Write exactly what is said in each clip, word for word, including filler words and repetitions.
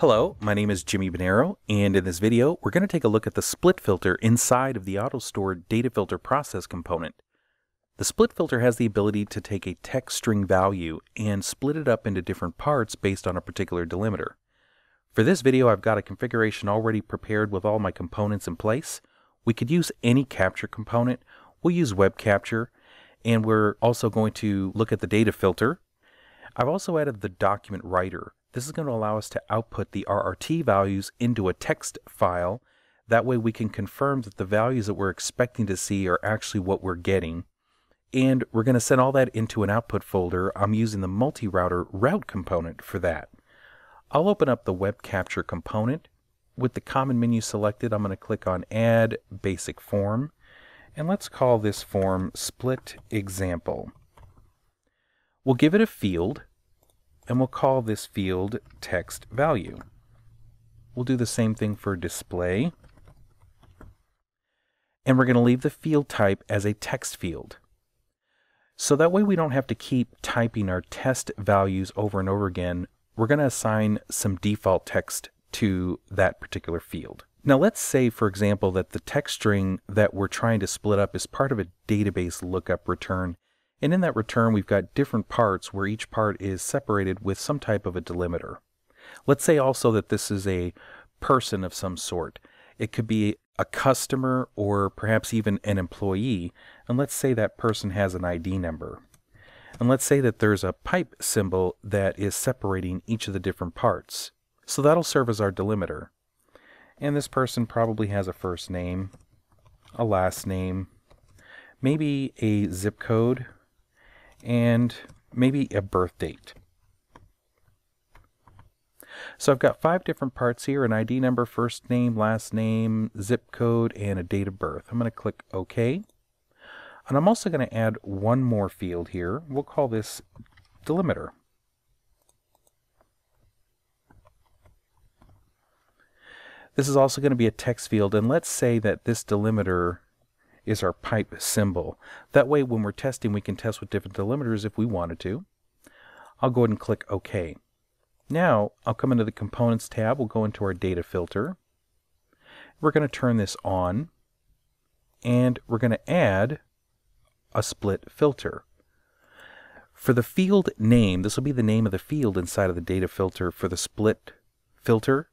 Hello, my name is Jimmy Bonero, and in this video we're going to take a look at the split filter inside of the AutoStore data filter process component. The split filter has the ability to take a text string value and split it up into different parts based on a particular delimiter. For this video I've got a configuration already prepared with all my components in place. We could use any capture component, we'll use WebCapture, and we're also going to look at the data filter. I've also added the Document Writer. This is going to allow us to output the R R T values into a text file. That way we can confirm that the values that we're expecting to see are actually what we're getting. And we're going to send all that into an output folder. I'm using the multi-router route component for that. I'll open up the WebCapture component. With the common menu selected, I'm going to click on Add Basic Form. And let's call this form Split Example. We'll give it a field, and we'll call this field text value. We'll do the same thing for display. And we're going to leave the field type as a text field. So that way we don't have to keep typing our test values over and over again. We're going to assign some default text to that particular field. Now let's say, for example, that the text string that we're trying to split up is part of a database lookup return. And in that return, we've got different parts where each part is separated with some type of a delimiter. Let's say also that this is a person of some sort. It could be a customer or perhaps even an employee. And let's say that person has an I D number. And let's say that there's a pipe symbol that is separating each of the different parts. So that'll serve as our delimiter. And this person probably has a first name, a last name, maybe a zip code, and maybe a birth date. So I've got five different parts here, an I D number, first name, last name, zip code, and a date of birth. I'm going to click OK. And I'm also going to add one more field here. We'll call this delimiter. This is also going to be a text field, and let's say that this delimiter is our pipe symbol. That way when we're testing we can test with different delimiters if we wanted to. I'll go ahead and click OK. Now I'll come into the Components tab, we'll go into our data filter. We're going to turn this on and we're going to add a split filter. For the field name, this will be the name of the field inside of the data filter. For the split filter,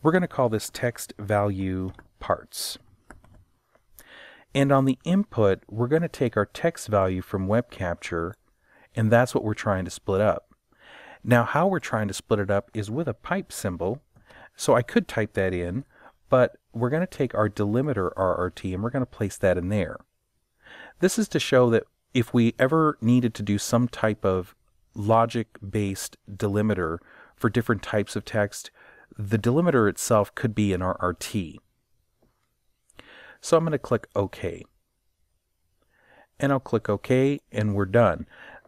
we're going to call this text value parts. And on the input, we're going to take our text value from WebCapture, and that's what we're trying to split up. Now, how we're trying to split it up is with a pipe symbol, so I could type that in, but we're going to take our delimiter R R T and we're going to place that in there. This is to show that if we ever needed to do some type of logic-based delimiter for different types of text, the delimiter itself could be an R R T. So I'm going to click OK. And I'll click OK, and we're done.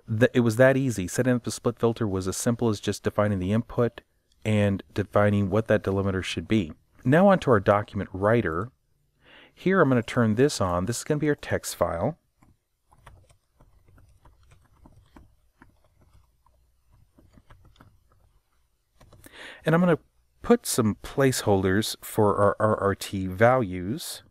The, it was that easy. Setting up the split filter was as simple as just defining the input and defining what that delimiter should be. Now onto our document writer. Here I'm going to turn this on. This is going to be our text file. And I'm going to put some placeholders for our R R T values.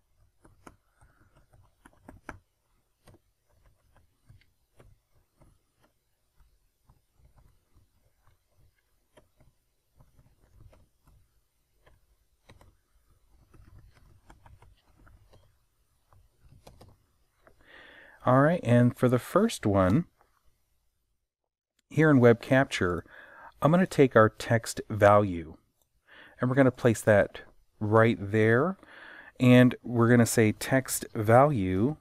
All right, and for the first one, here in WebCapture, I'm going to take our text value, and we're going to place that right there, and we're going to say text value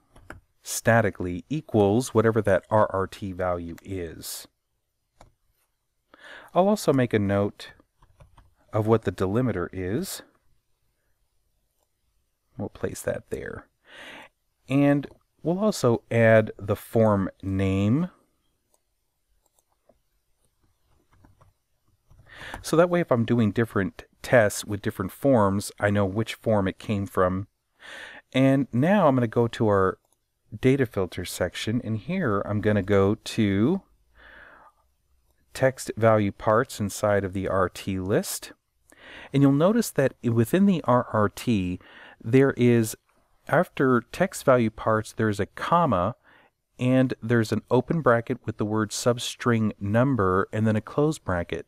statically equals whatever that R R T value is. I'll also make a note of what the delimiter is. We'll place that there. And we'll also add the form name. So that way if I'm doing different tests with different forms, I know which form it came from. And now I'm going to go to our data filter section, and here I'm going to go to text value parts inside of the R T list. And you'll notice that within the R R T, there is, after text value parts, there's a comma, and there's an open bracket with the word substring number, and then a closed bracket.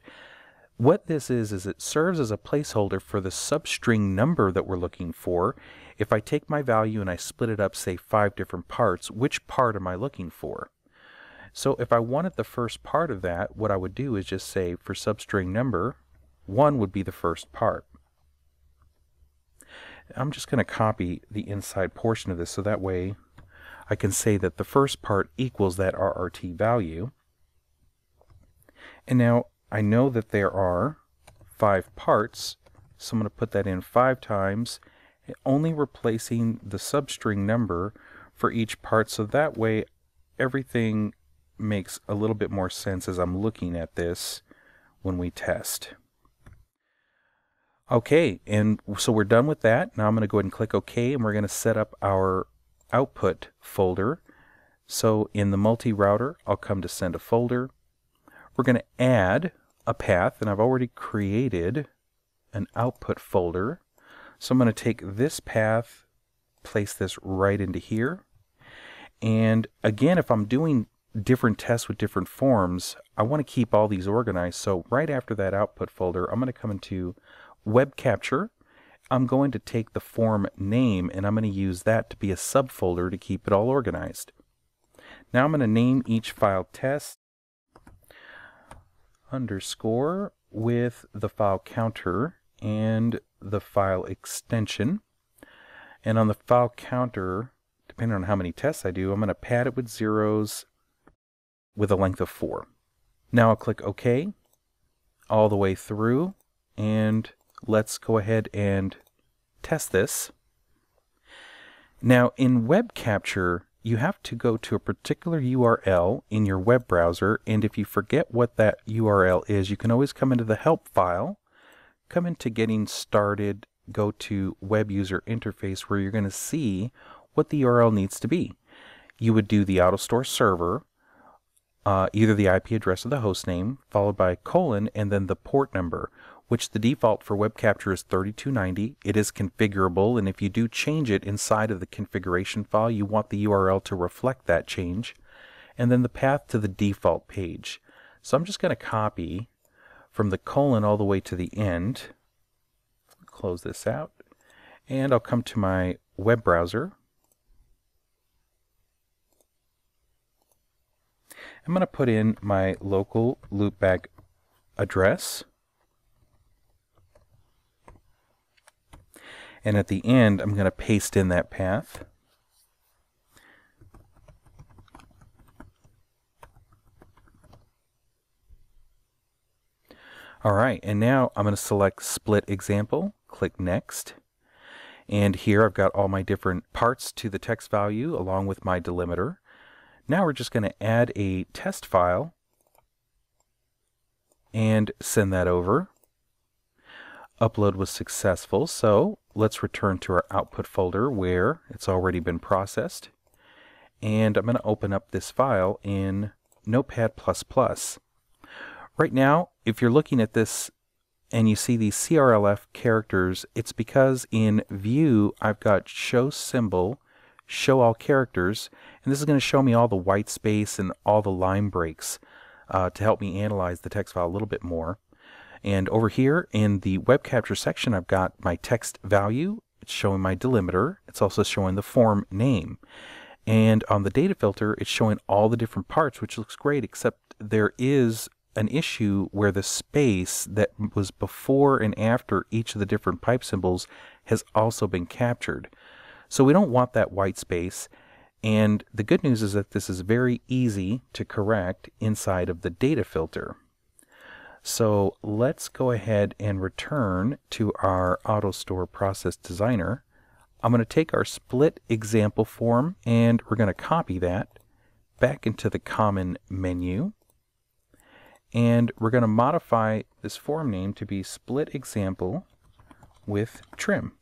What this is, is it serves as a placeholder for the substring number that we're looking for. If I take my value and I split it up, say, five different parts, which part am I looking for? So if I wanted the first part of that, what I would do is just say for substring number, one would be the first part. I'm just going to copy the inside portion of this so that way I can say that the first part equals that R R T value. And now I know that there are five parts, so I'm going to put that in five times, only replacing the substring number for each part, so that way everything makes a little bit more sense as I'm looking at this when we test. Okay, and so we're done with that. Now I'm going to go ahead and click OK, and we're going to set up our output folder. So in the multi-router, I'll come to send a folder. We're going to add a path, and I've already created an output folder. So I'm going to take this path, place this right into here. And again, if I'm doing different tests with different forms, I want to keep all these organized. So right after that output folder, I'm going to come into WebCapture. I'm going to take the form name, and I'm going to use that to be a subfolder to keep it all organized. Now I'm going to name each file test underscore with the file counter and the file extension. And on the file counter, depending on how many tests I do, I'm going to pad it with zeros with a length of four. Now I'll click OK all the way through, and let's go ahead and test this. Now in WebCapture, you have to go to a particular U R L in your web browser, and if you forget what that U R L is, you can always come into the help file, come into Getting Started, go to Web User Interface, where you're going to see what the U R L needs to be. You would do the AutoStore server, uh, either the I P address or the host name, followed by colon, and then the port number, which the default for WebCapture is thirty-two ninety. It is configurable, and if you do change it inside of the configuration file, you want the U R L to reflect that change, and then the path to the default page. So I'm just going to copy from the colon all the way to the end. Close this out, and I'll come to my web browser. I'm going to put in my local loopback address. And at the end, I'm going to paste in that path. All right, and now I'm going to select Split Example, click Next. And here I've got all my different parts to the text value along with my delimiter. Now we're just going to add a test file and send that over. Upload was successful, so let's return to our output folder where it's already been processed. And I'm going to open up this file in Notepad plus plus. Right now, if you're looking at this and you see these C R L F characters, it's because in View, I've got Show Symbol, Show All Characters, and this is going to show me all the white space and all the line breaks uh, to help me analyze the text file a little bit more. And over here in the WebCapture section, I've got my text value. It's showing my delimiter. It's also showing the form name. And on the data filter, it's showing all the different parts, which looks great, except there is an issue where the space that was before and after each of the different pipe symbols has also been captured. So we don't want that white space. And the good news is that this is very easy to correct inside of the data filter. So let's go ahead and return to our AutoStore Process Designer. I'm going to take our split example form, and we're going to copy that back into the common menu. And we're going to modify this form name to be split example with trim.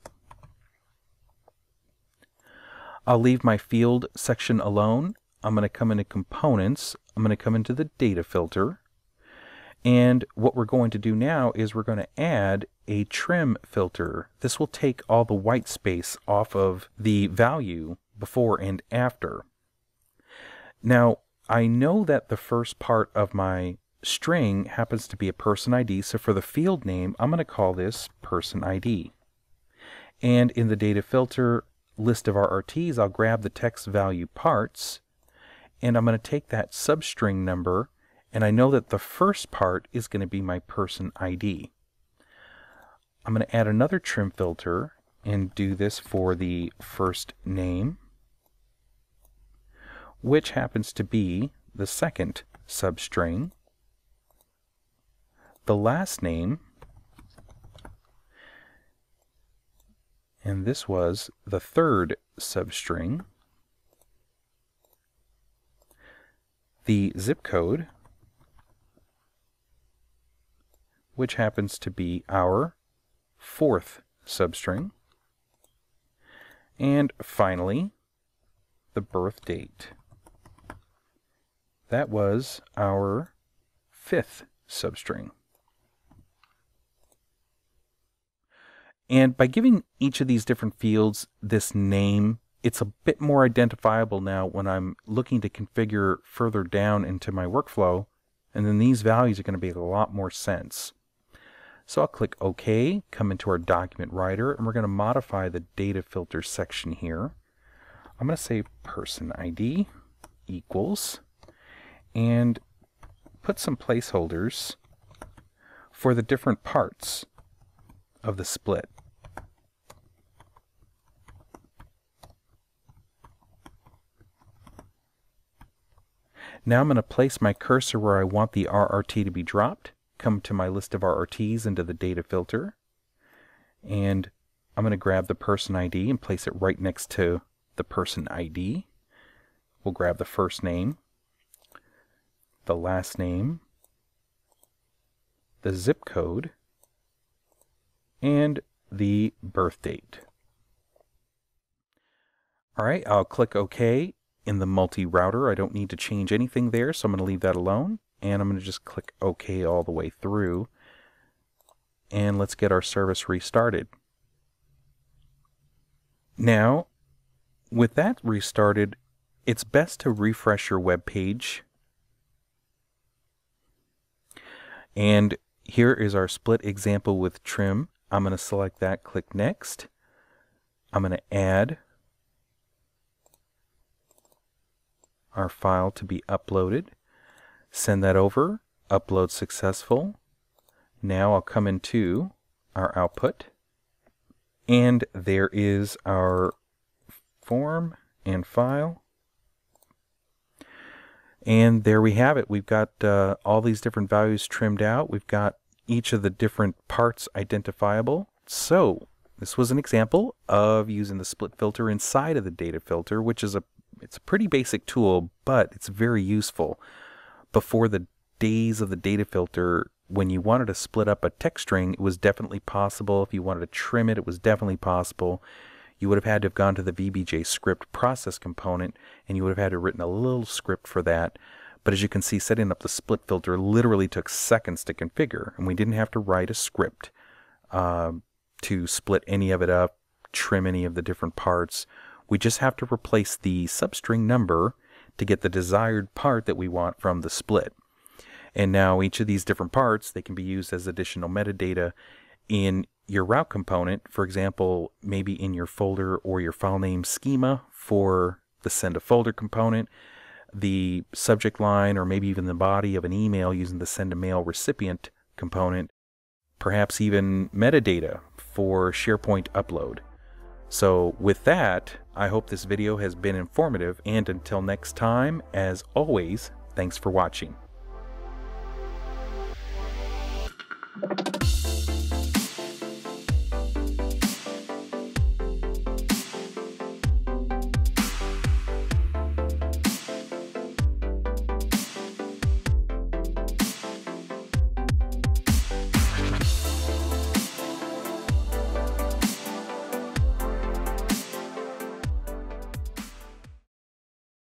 I'll leave my field section alone. I'm going to come into components. I'm going to come into the data filter. And what we're going to do now is we're going to add a trim filter. This will take all the white space off of the value before and after. Now, I know that the first part of my string happens to be a person I D, so for the field name, I'm going to call this person I D. And in the data filter list of R R Ts, I'll grab the text value parts, and I'm going to take that substring number, and I know that the first part is going to be my person I D. I'm going to add another trim filter and do this for the first name, which happens to be the second substring, the last name, and this was the third substring, the zip code, which happens to be our fourth substring, and finally the birth date. That was our fifth substring. And by giving each of these different fields this name, it's a bit more identifiable now when I'm looking to configure further down into my workflow, and then these values are going to make a lot more sense. So I'll click OK, come into our document writer, and we're going to modify the data filter section here. I'm going to say person I D equals, and put some placeholders for the different parts of the split. Now I'm going to place my cursor where I want the R R T to be dropped, come to my list of R R Ts into the data filter, and I'm going to grab the person I D and place it right next to the person I D. We'll grab the first name, the last name, the zip code, and the birth date. All right, I'll click OK. In the multi-router, I don't need to change anything there, so I'm going to leave that alone, and I'm going to just click OK all the way through, and let's get our service restarted. Now, with that restarted, it's best to refresh your web page, and here is our split example with trim. I'm going to select that, click Next. I'm going to add our file to be uploaded, send that over, upload successful. Now I'll come into our output, and there is our form and file, and there we have it. We've got uh, all these different values trimmed out, we've got each of the different parts identifiable. So this was an example of using the split filter inside of the data filter, which is a It's a pretty basic tool, but it's very useful. Before the days of the data filter, when you wanted to split up a text string, it was definitely possible. If you wanted to trim it, it was definitely possible. You would have had to have gone to the V B J script process component, and you would have had to have written a little script for that. But as you can see, setting up the split filter literally took seconds to configure, and we didn't have to write a script uh, to split any of it up, trim any of the different parts. We just have to replace the substring number to get the desired part that we want from the split. And now each of these different parts, they can be used as additional metadata in your route component. For example, maybe in your folder or your file name schema for the send to folder component, the subject line, or maybe even the body of an email using the send to mail recipient component, perhaps even metadata for SharePoint upload. So with that, I hope this video has been informative, and until next time, as always, thanks for watching.